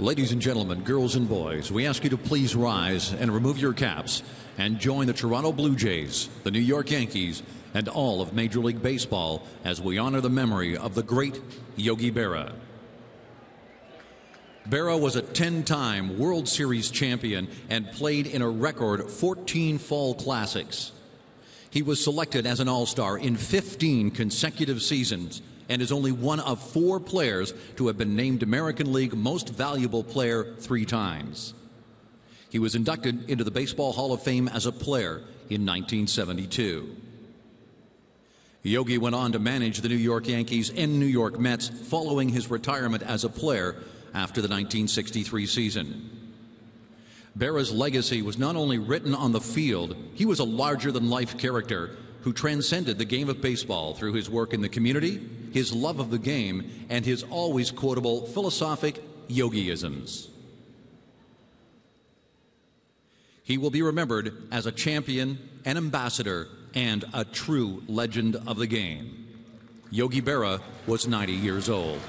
Ladies and gentlemen, girls and boys, we ask you to please rise and remove your caps and join the Toronto Blue Jays, the New York Yankees, and all of Major League Baseball as we honor the memory of the great Yogi Berra. Berra was a 10-time World Series champion and played in a record 14 fall classics. He was selected as an All-Star in 15 consecutive seasons and is only one of 4 players to have been named American League Most Valuable Player 3 times. He was inducted into the Baseball Hall of Fame as a player in 1972. Yogi went on to manage the New York Yankees and New York Mets following his retirement as a player after the 1963 season. Berra's legacy was not only written on the field, he was a larger-than-life character who transcended the game of baseball through his work in the community, his love of the game, and his always quotable philosophic Yogiisms. He will be remembered as a champion, an ambassador, and a true legend of the game. Yogi Berra was 90 years old.